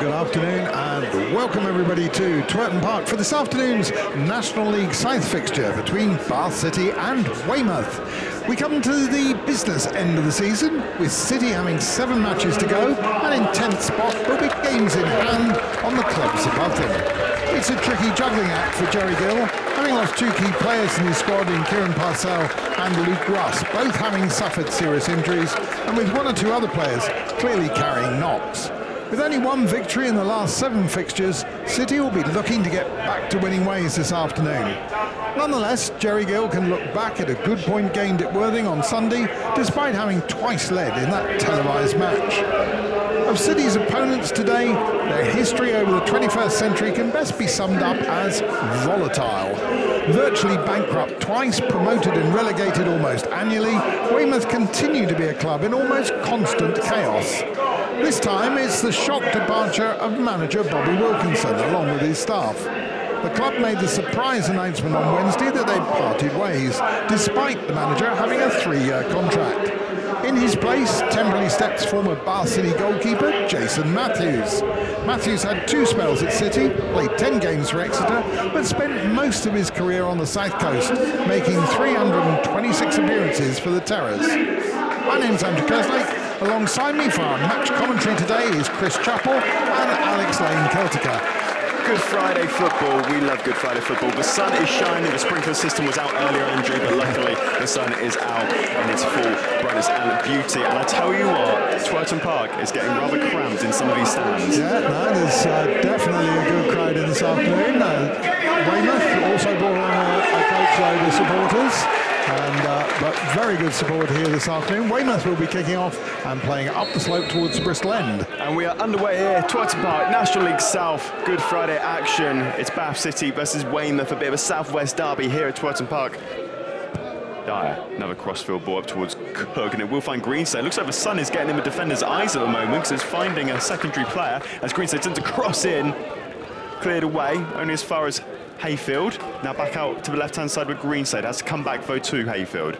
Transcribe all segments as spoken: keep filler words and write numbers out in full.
good afternoon and welcome everybody to Twerton Park for this afternoon's National League South fixture between Bath City and Weymouth. We come to the business end of the season with City having seven matches to go, an intense spot but with games in hand on the clubs above them. It's a tricky juggling act for Jerry Gill, having lost two key players in his squad in Kieran Parsell and Luke Ross, both having suffered serious injuries and with one or two other players clearly carrying knocks. With only one victory in the last seven fixtures, City will be looking to get back to winning ways this afternoon. Nonetheless, Jerry Gill can look back at a good point gained at Worthing on Sunday, despite having twice led in that televised match. Of City's opponents today, their history over the twenty-first century can best be summed up as volatile. Virtually bankrupt twice, promoted and relegated almost annually, Weymouth continue to be a club in almost constant chaos. This time it's the shock departure of manager Bobby Wilkinson along with his staff. The club made the surprise announcement on Wednesday that they'd parted ways, despite the manager having a three-year contract. In his place temporarily steps former Bath City goalkeeper Jason Matthews. Matthews had two spells at City, played ten games for Exeter, but spent most of his career on the south coast, making three hundred twenty-six appearances for the Terrors. My name's Andrew Kerslake. Alongside me for our match commentary today is Chris Chappell and Alex Lane-Kieltyka. Good Friday football. We love Good Friday football. The sun is shining. The sprinkler system was out earlier, Andrew, but luckily the sun is out in its full brightness and beauty. And I tell you what, Twerton Park is getting rather cramped in some of these stands. Yeah, no, there's uh, definitely a good crowd in this afternoon. Uh, Weymouth also brought on a, a coach load of supporters. And, uh, but very good support here this afternoon. Weymouth will be kicking off and playing up the slope towards Bristol End. And we are underway here, Twerton Park, National League South, Good Friday action. It's Bath City versus Weymouth, a bit of a southwest derby here at Twerton Park. Dyer, another crossfield ball up towards Cook, and it will find Greenslade. Looks like the sun is getting in the defender's eyes at the moment, because it's finding a secondary player as Greenslade tends to cross in. Cleared away, only as far as Hayfield, now back out to the left-hand side with Greenslade. Has to come back, though, to Hayfield.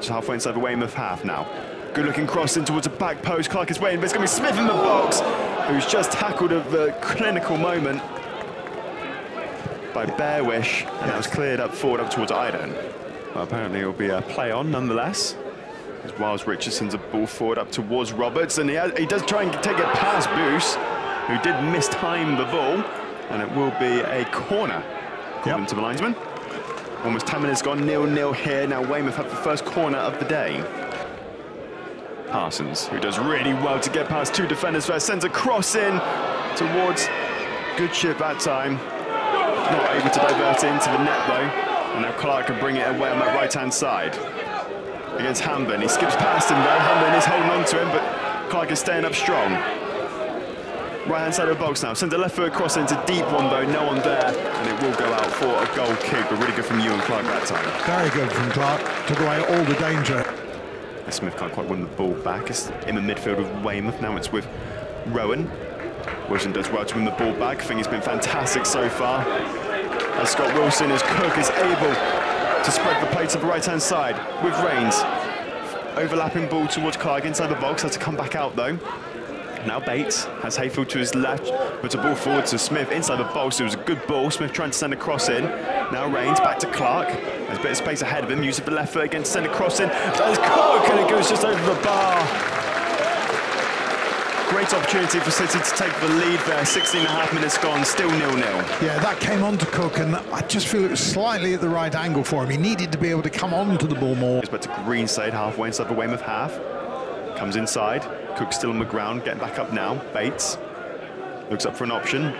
So halfway inside the Weymouth half now. Good-looking cross in towards the back post. Clark is waiting, but it's going to be Smith in the box, who's just tackled at the clinical moment by Bearwish, and yes. That was cleared up forward up towards Iden. Well, apparently it will be a play-on, nonetheless. As Wiles Richardson's a ball forward up towards Roberts, and he, has, he does try and take it past Boos, who did mistime the ball. And it will be a corner, according yep. to the linesman. Almost ten minutes gone, nil nil here. Now Weymouth have the first corner of the day. Parsons, who does really well to get past two defenders first, sends a cross in towards Goodship that time. Not able to divert it into the net, though. And now Clark can bring it away on that right-hand side. Against Hamblin, he skips past him there. Hamblin is holding on to him, but Clark is staying up strong. Right-hand side of the box now. Send a left foot cross into deep one, though. No one there. And it will go out for a goal kick. But really good from Ewan Clark that time. Very good from Clark. Took away all the danger. Smith can't quite win the ball back. It's in the midfield with Weymouth. Now it's with Rowan. Wilson does well to win the ball back. I think he's been fantastic so far. As Scott Wilson, as Cook, is able to spread the play to the right-hand side with Rains. Overlapping ball towards Clark inside the box. Has to come back out, though. Now Bates has Hayfield to his left, but a ball forward to Smith inside the box. It was a good ball. Smith trying to send a cross in. Now Rains back to Clark. There's a bit of space ahead of him. Use of the left foot again to send a cross in. There's Cook, and it goes just over the bar. Great opportunity for City to take the lead there. sixteen and a half minutes gone, still nil nil. Yeah, that came on to Cook, and I just feel it was slightly at the right angle for him. He needed to be able to come on to the ball more. But to Greenslade, halfway inside the Weymouth half. Comes inside. Cook still on the ground, getting back up now. Bates looks up for an option.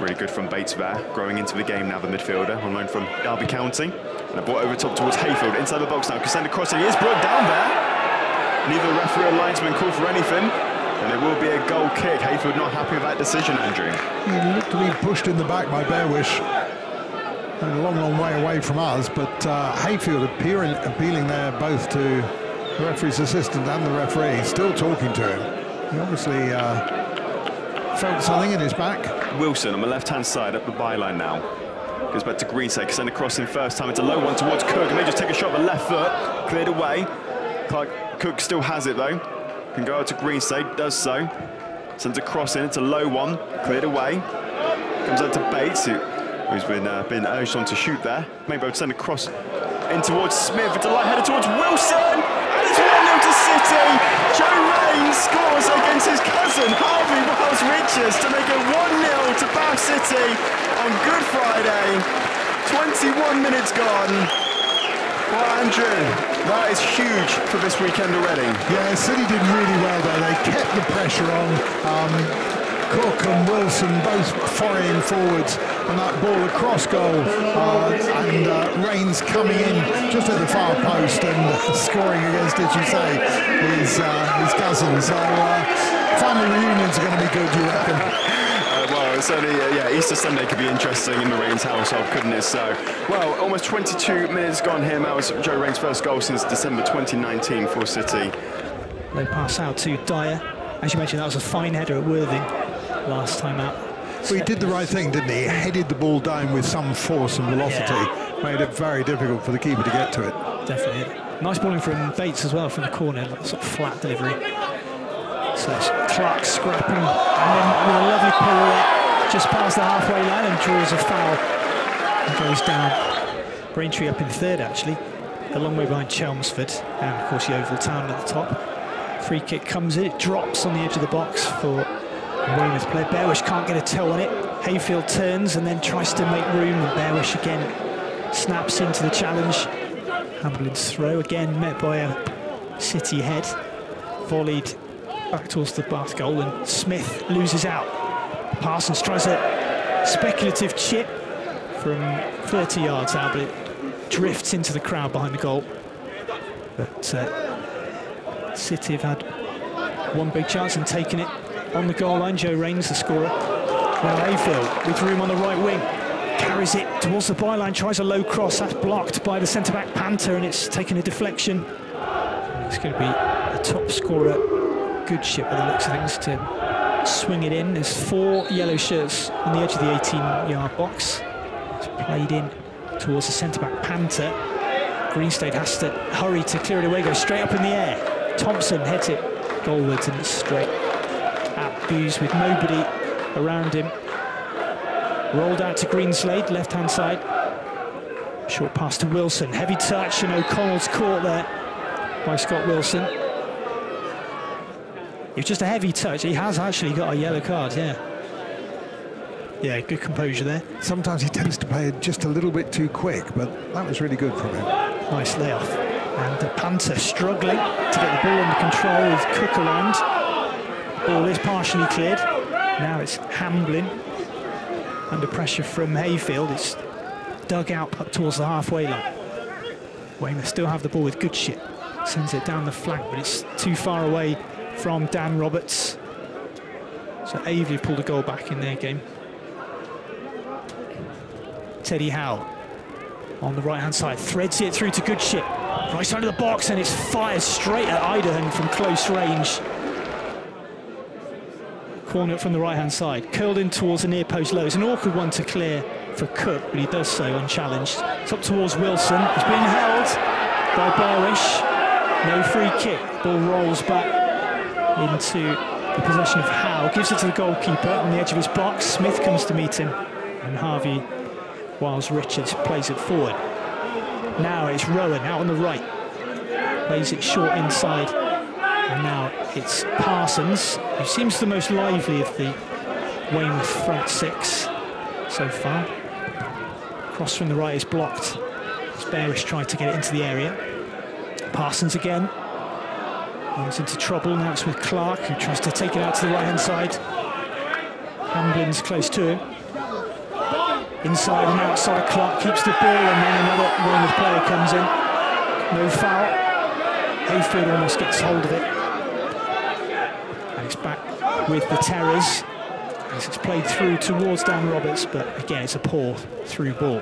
Really good from Bates there, growing into the game now, the midfielder, on loan from Derby County. And a ball over top towards Hayfield, inside the box now. Cassandra Cross, he is brought down there. Neither referee or linesman called for anything. And it will be a goal kick. Hayfield not happy with that decision, Andrew. He looked to be pushed in the back by Bearwish. And a long, long way away from us, but uh, Hayfield appearing, appealing there both to the referee's assistant and the referee, still talking to him. He obviously uh, felt something in his back. Wilson on the left-hand side up the byline now. Goes back to Greenslade, send a cross in first time. It's a low one towards Cook, and they just take a shot with the left foot. Cleared away. Clark, Cook still has it, though. Can go out to Greenslade, does so. Sends a cross in, it's a low one, cleared away. Comes out to Bates, who, who's been, uh, been urged on to shoot there. Maybe I'll send a cross in towards Smith. It's a light header towards Wilson. And it's one nil to City. Joe Raine scores against his cousin, Harvey Wells Richards, to make it one nil to Bath City on Good Friday. twenty-one minutes gone. Well, Andrew, that is huge for this weekend already. Yeah, City did really well there. They kept the pressure on. Um, Cook and Wilson both foraying forwards, and that ball across goal. Uh, and uh, Raines coming in just at the far post and uh, scoring against, did you say, his, uh, his cousin. So uh, family reunions are going to be good, you reckon? Certainly, uh, yeah, Easter Sunday could be interesting in the Raines household, couldn't it? So, well, almost twenty-two minutes gone here now. It's Joe Raine's first goal since December twenty nineteen for City. They pass out to Dyer. As you mentioned, that was a fine header at Worthing last time out. Well, he did the right thing, didn't he? He headed the ball down with some force and velocity. Yeah. Made it very difficult for the keeper to get to it. Definitely. Nice balling from Bates as well from the corner, sort of flat delivery. So it's Clark scrapping, and then with a lovely pirouette. Just past the halfway line and draws a foul and goes down. Braintree up in third, actually. A long way behind Chelmsford and, of course, the Oval Town at the top. Free kick comes in. It drops on the edge of the box for Weymouth player. Bearwish can't get a toe on it. Hayfield turns and then tries to make room. And Bearwish again snaps into the challenge. Hamblin's throw again met by a City head. Volleyed back towards the Bath goal and Smith loses out. Parsons tries a speculative chip from thirty yards out, but it drifts into the crowd behind the goal. But uh, City have had one big chance and taken it on the goal line. Joe Raines, the scorer. Now Hayfield, with room on the right wing, carries it towards the byline, tries a low cross. That's blocked by the centre-back Panther, and it's taken a deflection. It's going to be a top scorer. Good chip by the looks of things to swing it in. There's four yellow shirts on the edge of the eighteen yard box. It's played in towards the centre-back Panther. Greenstade has to hurry to clear it away, goes straight up in the air. Thompson heads it goalwards and it's straight at Buse with nobody around him. Rolled out to Greenslade, left-hand side. Short pass to Wilson, heavy touch, and O'Connell's caught there by Scott Wilson. It's just a heavy touch. He has actually got a yellow card, yeah. Yeah, good composure there. Sometimes he tends to play just a little bit too quick, but that was really good from him. Nice layoff. And the Panther struggling to get the ball under control with Cook around. Ball is partially cleared. Now it's Hamblin. Under pressure from Hayfield. It's dug out up towards the halfway line. Weymouth still have the ball with Goodship. Sends it down the flank, but it's too far away from Dan Roberts. So Avery pulled a goal back in their game. Teddy Howell on the right hand side threads it through to Goodship, right side of the box, and it's fired straight at Idenham from close range. Corner from the right hand side, curled in towards the near post low. It's an awkward one to clear for Cook, but he does so unchallenged. It's up towards Wilson. It's been held by Bearish. No free kick. Ball rolls back into the possession of Howe, gives it to the goalkeeper on the edge of his box. Smith comes to meet him, and Harvey Wiles Richards plays it forward. Now it's Rowan out on the right, plays it short inside, and now it's Parsons, who seems the most lively of the Weymouth front six so far. Cross from the right is blocked. Bearish tried to get it into the area. Parsons again. Runs into trouble. Now it's with Clark, who tries to take it out to the right-hand side. Hamblin's close to him. Inside and outside, Clark keeps the ball, and then another Weymouth player comes in. No foul. Hayfield almost gets hold of it. And it's back with the Terrors. It's played through towards Dan Roberts, but again, it's a poor through ball.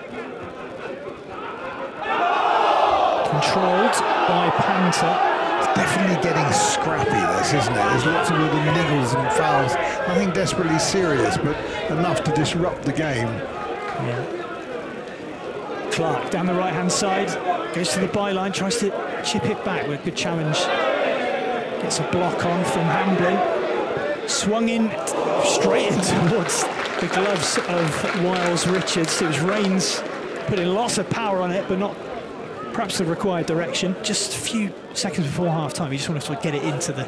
Controlled by Panther. It's definitely getting scrappy, this, isn't it? There's lots of little niggles and fouls. Nothing desperately serious, but enough to disrupt the game. Yeah. Clark down the right-hand side, goes to the byline, tries to chip it back with a good challenge. Gets a block on from Hamblin. swung in straight towards the gloves of Wiles Richards. It was Rains putting lots of power on it, but not perhaps the required direction. Just a few seconds before half-time, you just want to sort of get it into the,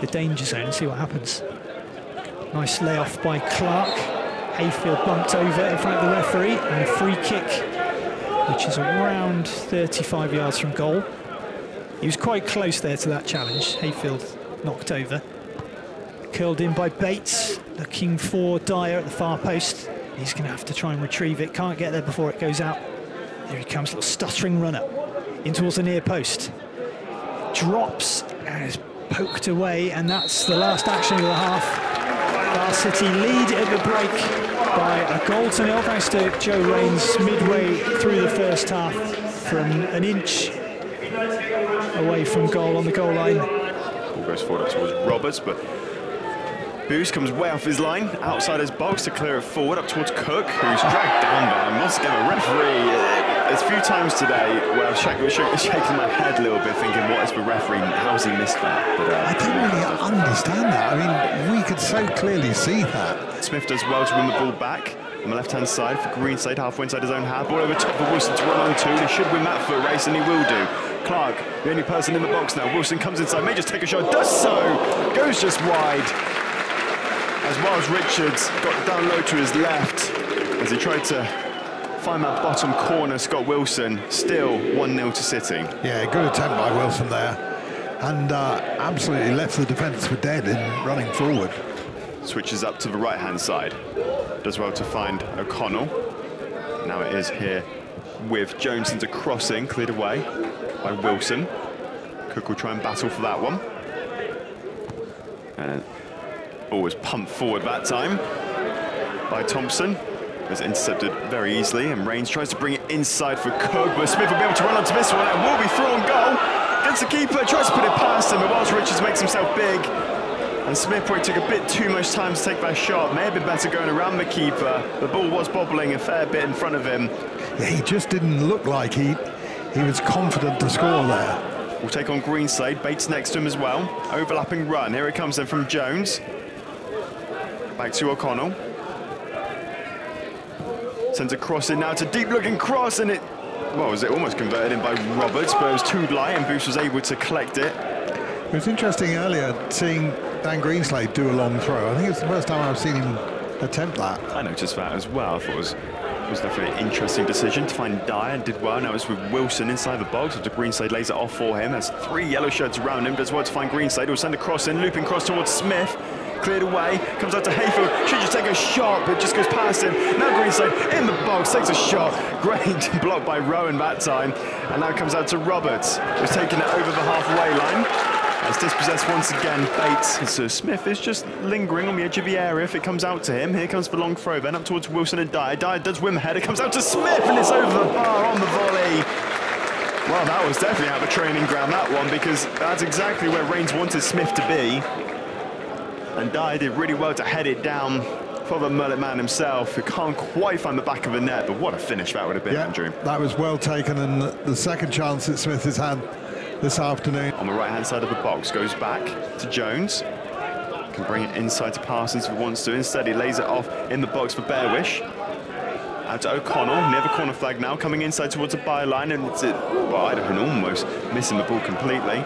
the danger zone and see what happens. Nice layoff by Clark. Hayfield bumped over in front of the referee, and a free kick, which is around thirty-five yards from goal. He was quite close there to that challenge. Hayfield knocked over. Curled in by Bates, looking for Dyer at the far post. He's going to have to try and retrieve it. Can't get there before it goes out. Here he comes, little stuttering runner in towards the near post. Drops and is poked away, and that's the last action of the half. Bath City lead at the break by a goal to nil, thanks to Joe Rains midway through the first half from an inch away from goal on the goal line. Ball goes forward up towards Roberts, but Boos comes way off his line, outside his box to clear it forward up towards Cook, who's dragged down by him. Once again, a referee. There's a few times today where I've shaking, shaking my head a little bit, thinking, what is the referee? How's he missed that? But, uh, I didn't really understand that. I mean, we could so clearly see that. Smith does well to win the ball back on the left-hand side for Greenside, halfway inside his own half. Ball over top for Wilson to run on two, and he should win that foot race, and he will do. Clark, the only person in the box now. Wilson comes inside, may just take a shot, does so, goes just wide. As Wiles Richards got down low to his left as he tried to find that bottom corner, Scott Wilson, still one nil to City. Yeah, good attempt by Wilson there, and uh, absolutely left the defence for dead in running forward. Switches up to the right-hand side, does well to find O'Connell. Now it is here with Jones into crossing, cleared away by Wilson. Cook will try and battle for that one. And always pumped forward that time by Thompson. Is intercepted very easily, and Rains tries to bring it inside for Cook, but Smith will be able to run onto this one, and will be through on goal. Gets the keeper, tries to put it past him, but Wiles Richards makes himself big, and Smith probably took a bit too much time to take that shot. May have been better going around the keeper. The ball was bobbling a fair bit in front of him. Yeah, he just didn't look like he, he was confident to score there. We'll take on Greenside, Bates next to him as well. Overlapping run, here it comes then from Jones. Back to O'Connell. Sends a cross in now, it's a deep-looking cross, and it, well, was it almost converted in by Roberts, but it was too light, and Boos was able to collect it. It was interesting earlier seeing Dan Greenslade do a long throw. I think it's the first time I've seen him attempt that. I noticed that as well. I thought it was, it was definitely an interesting decision to find Dyer, and did well. Now it's with Wilson inside the box, after Greenslade lays it off for him. Has three yellow shirts around him, does well to find Greenslade, who'll send a cross in, looping cross towards Smith. Cleared away, comes out to Hayfield, should just take a shot, but just goes past him. Now Greenside in the box, takes a shot. Great block by Rowan that time. And now comes out to Roberts, who's taking it over the halfway line. As dispossessed once again, Bates. And so Smith is just lingering on the edge of the area if it comes out to him. Here comes the long throw, then up towards Wilson and Dyer. Dyer does win the header, comes out to Smith, and it's over the bar on the volley. Well, that was definitely out of the training ground, that one, because that's exactly where Rains wanted Smith to be. And Dyer did really well to head it down for the mullet man himself, who can't quite find the back of the net, but what a finish that would have been, yeah, Andrew. That was well taken, and the second chance that Smith has had this afternoon. On the right-hand side of the box, goes back to Jones. Can bring it inside to Parsons if he wants to. Instead, he lays it off in the box for Bearwish. Out to O'Connell, near the corner flag now, coming inside towards the byline, and it's, well, I don't know, almost missing the ball completely.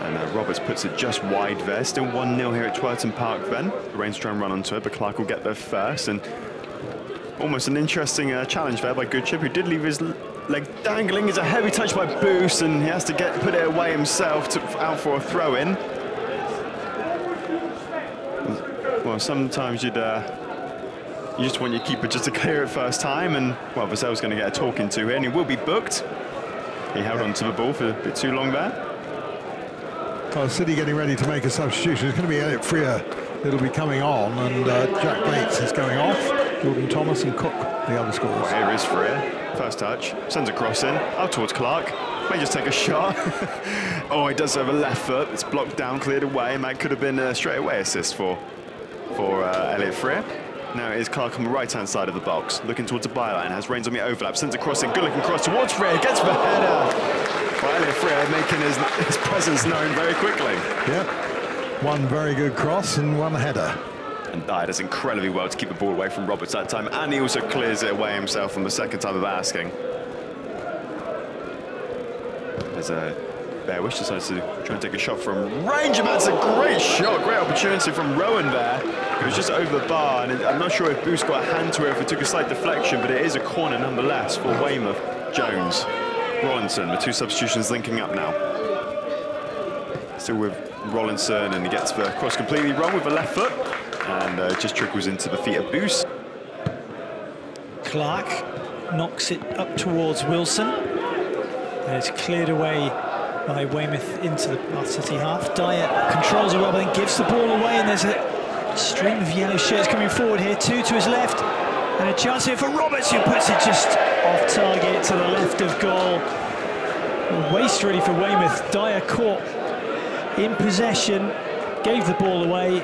And uh, Roberts puts it just wide there. Still one nil here at Twerton Park then. The Rains try and run onto it, but Clark will get there first. And almost an interesting uh, challenge there by Goodchip, who did leave his leg dangling. It's a heavy touch by Boos, and he has to get put it away himself to, out for a throw-in. Well, sometimes you'd... Uh, you just want your keeper just to clear it first time, and, well, Vassell's going to get a talking to here, and he will be booked. He held onto the ball for a bit too long there. Well, City getting ready to make a substitution. It's going to be Elliot Freer that'll be coming on, and uh, Jack Bates is going off. Jordan Thomas and Cook, the other scorers. Well, here is Freer. First touch, sends a cross in, out towards Clark. May just take a shot. Oh, he does have a left foot. It's blocked down, cleared away, and that could have been a straightaway assist for, for uh, Elliot Freer. Now it is Clark on the right-hand side of the box, looking towards the byline, has Rains on the overlap, sends a cross in, good-looking cross towards Freer, gets the header. Well, Elliot Freer making his, his presence known very quickly. Yeah, One very good cross and one header. And Dyer does incredibly well to keep the ball away from Roberts that time, and he also clears it away himself on the second time of asking. There's a... Bearwish decides to try and take a shot from range, and that's a great shot, great opportunity from Rowan there. It was just over the bar, and it, I'm not sure if Booth got a hand to it, if it took a slight deflection, but it is a corner nonetheless for Weymouth. Jones, Rollinson, the two substitutions linking up now. Still with Rollinson, and he gets the cross completely wrong with the left foot, and uh, just trickles into the feet of Booth. Clark knocks it up towards Wilson, and it's cleared away by Weymouth into the Bath City half. Dyer controls it well, but then gives the ball away, and there's a stream of yellow shirts coming forward here. Two to his left, and a chance here for Roberts, who puts it just off target to the left of goal. A waste really for Weymouth. Dyer caught in possession, gave the ball away,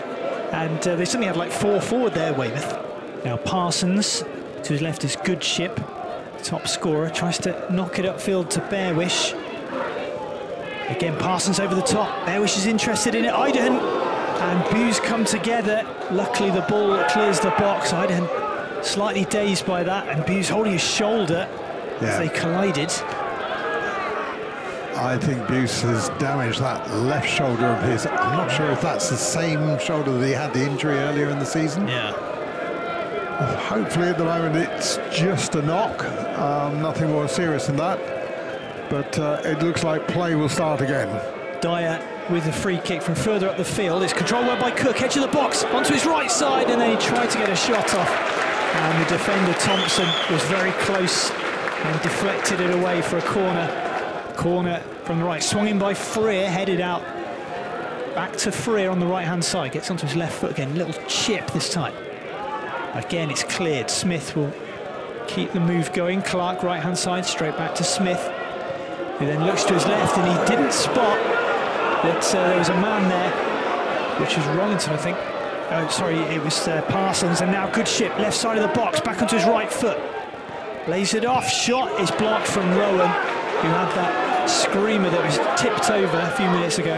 and uh, they suddenly had like four forward there, Weymouth. Now Parsons, to his left is Goodship, top scorer, tries to knock it upfield to Bearwish. Again, Parsons over the top. Bearwish is interested in it. Idenham and Buse come together. Luckily, the ball clears the box. Idenham slightly dazed by that, and Buse holding his shoulder yeah. as they collided. I think Buse has damaged that left shoulder of his. I'm not sure if that's the same shoulder that he had the injury earlier in the season. Yeah. Hopefully, at the moment, it's just a knock. Um, nothing more serious than that. But uh, it looks like play will start again. Dyer with a free kick from further up the field. It's controlled well by Cook, edge of the box, onto his right side, and then he tried to get a shot off. And the defender, Thompson, was very close and deflected it away for a corner. Corner from the right, swung in by Freer, headed out. Back to Freer on the right-hand side, gets onto his left foot again. Little chip this time. Again, it's cleared. Smith will keep the move going. Clark, right-hand side, straight back to Smith. He then looks to his left, and he didn't spot that uh, there was a man there, which was Rollinson, I think. Oh, sorry, it was uh, Parsons, and now Goodship, left side of the box, back onto his right foot. Lays it off, shot is blocked from Rowan, who had that screamer that was tipped over a few minutes ago.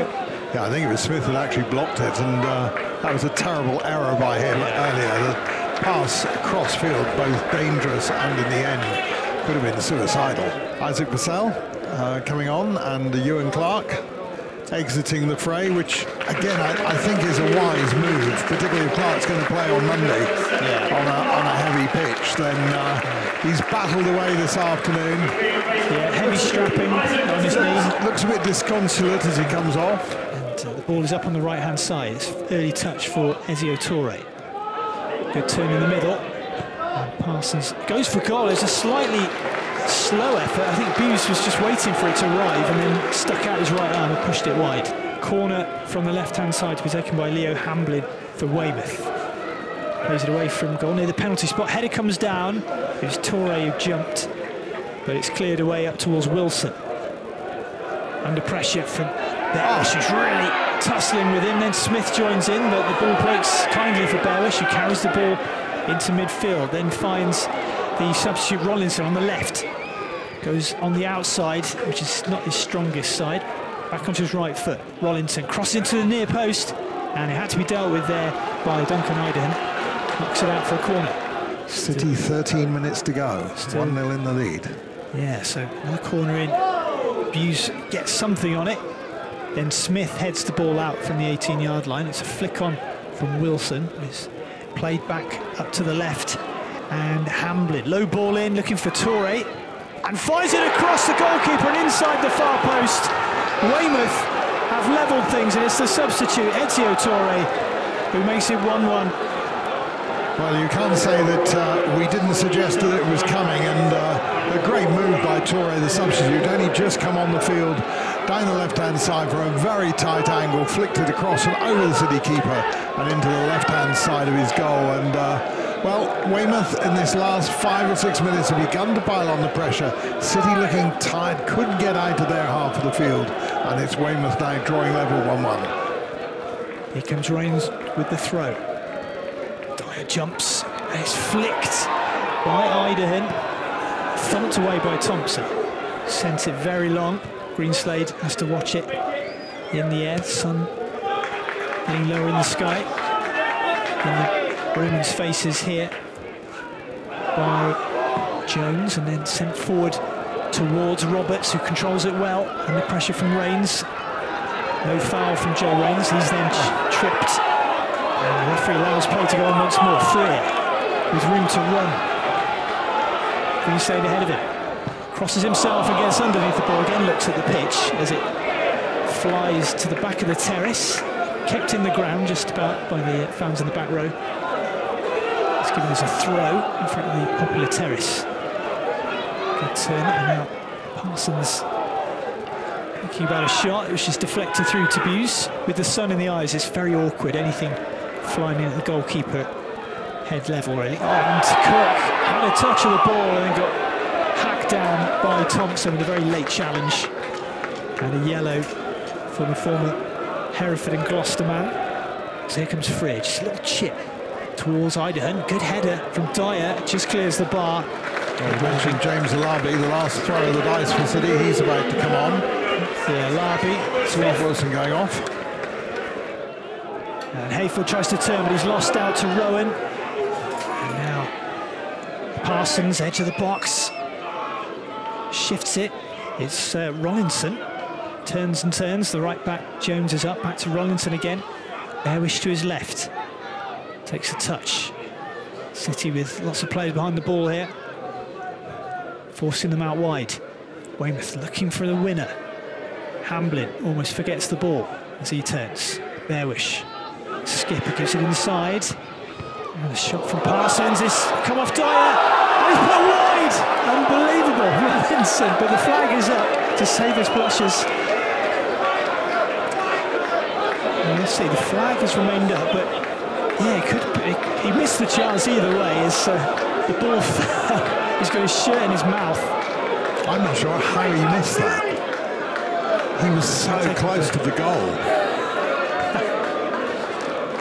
Yeah, I think it was Smith that actually blocked it, and uh, that was a terrible error by him yeah. earlier. The pass across field, both dangerous and in the end, could have been suicidal. Isaac Purcell. Uh, coming on, and Ewan Clark exiting the fray, which again I, I think is a wise move, particularly if Clark's going to play on Monday yeah. on, a, on a heavy pitch. Then uh, he's battled away this afternoon. Yeah, heavy strapping on his knee. Looks a bit disconsolate as he comes off. And uh, the ball is up on the right-hand side. It's early touch for Ezio Torre. Good turn in the middle. And Parsons goes for goal. It's a slightly slow effort. I think Buse was just waiting for it to arrive, and then stuck out his right arm and pushed it wide. Corner from the left-hand side to be taken by Leo Hamblin for Weymouth. Plays it away from goal near the penalty spot. Header comes down. It was Torre who jumped, but it's cleared away up towards Wilson. Under pressure from Bearwish, who's really tussling with him. Then Smith joins in, but the ball breaks kindly for Bearwish, who carries the ball into midfield, then finds the substitute Rollinson on the left. Goes on the outside, which is not his strongest side. Back onto his right foot. Rollinson crosses into the near post, and it had to be dealt with there by Duncan Idenham. Knocks it out for a corner. City thirteen minutes to go. one nil in the lead. Yeah, so another corner in. Buse gets something on it. Then Smith heads the ball out from the eighteen yard line. It's a flick on from Wilson. It's played back up to the left. And Hamblin, low ball in, looking for Torre, and fires it across the goalkeeper and inside the far post. Weymouth have levelled things, and it's the substitute, Ezio Torre, who makes it one one. Well, you can say that uh, we didn't suggest that it was coming, and uh, a great move by Torre, the substitute, only just come on the field, down the left-hand side for a very tight angle, flicked it across and over the City keeper, and into the left-hand side of his goal, and... Uh, Well, Weymouth in this last five or six minutes have begun to pile on the pressure. City looking tired, couldn't get out of their half of the field, and it's Weymouth now drawing level one one. Here comes Rains with the throw. Dyer jumps, and it's flicked by Idenham, thumped away by Thompson. Sent it very long. Greenslade has to watch it in the air. Sun getting lower in the sky. And the Romans' faces here by Jones, and then sent forward towards Roberts, who controls it well, and the pressure from Rains. No foul from Joe Rains. He's then tripped, and the referee allows play to go on once more. Freer with room to run. He stayed ahead of it. Crosses himself and gets underneath the ball again. Looks at the pitch as it flies to the back of the terrace. Kept in the ground just about by the fans in the back row. It's given us a throw in front of the popular terrace. Good turn, and now Parsons thinking about a shot. It was just deflected through to Buse. With the sun in the eyes, it's very awkward. Anything flying in at the goalkeeper head level, really. And Cook had a touch of the ball and then got hacked down by Thompson with a very late challenge. And a yellow for the former Hereford and Gloucester man. So here comes Freer, just a little chip towards Idenham. Good header from Dyer, just clears the bar. Well, you mentioned James Alabi, the last throw of the dice for City. He's about to come on. Yeah, Alabi. Smith Wilson going off. And Hayfield tries to turn, but he's lost out to Rowan. And now Parsons, edge of the box, shifts it. It's uh, Rollinson. Turns and turns. The right back, Jones, is up. Back to Rollinson again. Airwish to his left. Takes a touch. City with lots of players behind the ball here, forcing them out wide. Weymouth looking for the winner. Hamblin almost forgets the ball as he turns. Bearwish. Skipper gives it inside. And the shot from Parsons is come off Dyer. And it's put wide! Unbelievable. Robinson, but the flag is up to save his blushes. And let's see, the flag has remained up, but yeah, it could be. He missed the chance either way as uh, the ball fell. He's got his shirt in his mouth. I'm not sure how he missed that. He was so close to the goal.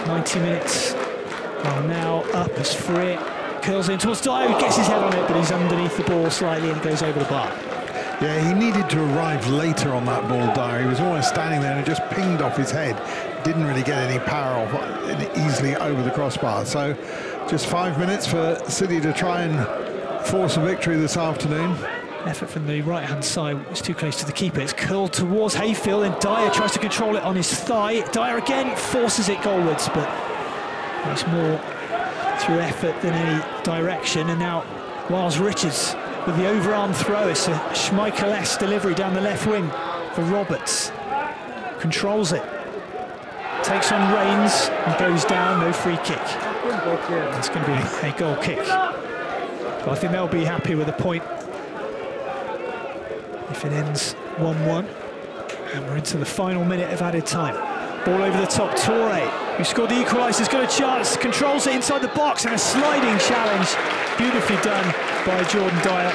ninety minutes are now up as Freer curls in towards Dyer, who gets his head on it, but he's underneath the ball slightly and goes over the bar. Yeah, he needed to arrive later on that ball, Dyer. He was almost standing there and it just pinged off his head. Didn't really get any power off, easily over the crossbar. So just five minutes for City to try and force a victory this afternoon. Effort from the right-hand side, it's too close to the keeper. It's curled towards Hayfield, and Dyer tries to control it on his thigh. Dyer again forces it goalwards, but it's more through effort than any direction. And now Wiles Richards with the overarm throw. It's a Schmeichel-esque delivery down the left wing for Roberts. Controls it. Takes on Rains and goes down. No free kick. It's going to be a goal kick. But I think they'll be happy with a point if it ends one one. And we're into the final minute of added time. Ball over the top, Torre, who scored the equaliser, has got a chance, controls it inside the box, and a sliding challenge, beautifully done by Jordan Dyer.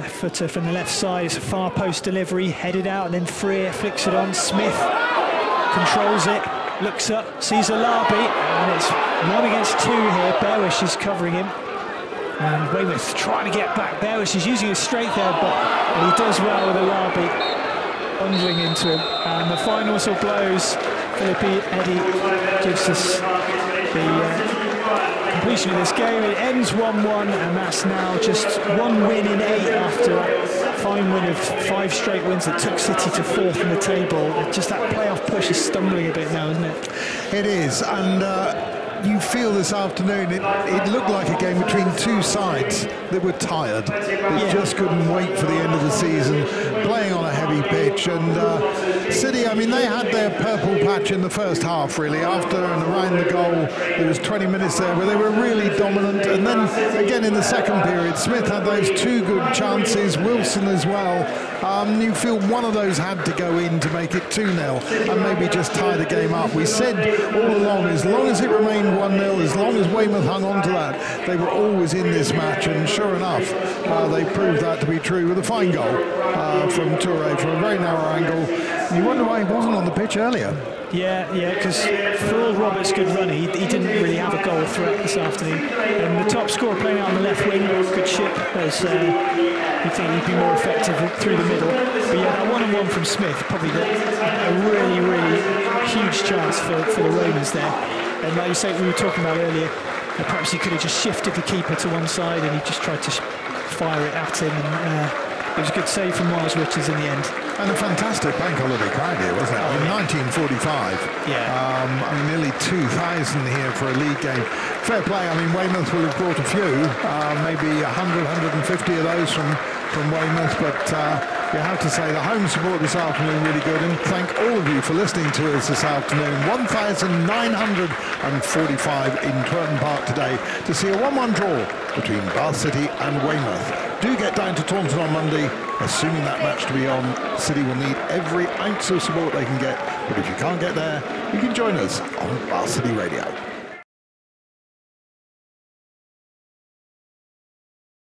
Left footer from the left side, it's a far post delivery, headed out, and then Freer flicks it on. Smith controls it, looks up, sees Alabi, and it's one against two here. Bearwish is covering him, and Weymouth trying to get back. Bearwish is using his strength there, but and he does well with Alabi bundling into him, and the final whistle blows. Philippi Eddie gives us the uh, completion of this game. It ends one one, and that's now just one win in eight after a fine win of five straight wins that took City to fourth in the table. Just that playoff push is stumbling a bit now, isn't it? It is, and uh, you feel this afternoon, it, it looked like a game between two sides that were tired. They yeah. just couldn't wait for the end of the season, playing on a heavy pitch. And uh, City, I mean, they had their purple patch in the first half, really, after and around the goal. There was twenty minutes there where they were really dominant. And then, again, in the second period, Smith had those two good chances, Wilson as well. Um, you feel one of those had to go in to make it two nil and maybe just tie the game up. We said all along, as long as it remained one nil, as long as Weymouth hung on to that, they were always in this match. And sure enough, uh, they proved that to be true with a fine goal uh, from Toure from a very narrow angle. You wonder why he wasn't on the pitch earlier. Yeah, yeah, because for all Roberts' good run, he, he didn't really have a goal threat this afternoon. And the top scorer playing out on the left wing, good chip, as uh, you think he'd be more effective through the middle. But yeah, that one-on-one from Smith, probably the, a really, really huge chance for, for the Weymouths there. And like you say, we were talking about earlier, perhaps he could have just shifted the keeper to one side and he just tried to fire it at him. And, uh, it was a good save from Miles Richards in the end. And a fantastic bank holiday card here, wasn't it? Oh, in nineteen forty-five. Yeah. Um, I mean, nearly two thousand here for a league game. Fair play. I mean, Weymouth will have brought a few, uh, maybe one hundred, one hundred fifty of those from, from Weymouth. But uh, you have to say the home support this afternoon really good. And thank all of you for listening to us this afternoon. one thousand nine hundred forty-five in Twerton Park today to see a one one draw between Bath City and Weymouth. Do get down to Taunton on Monday. Assuming that match to be on, City will need every ounce of support they can get. But if you can't get there, you can join us on Bath City Radio.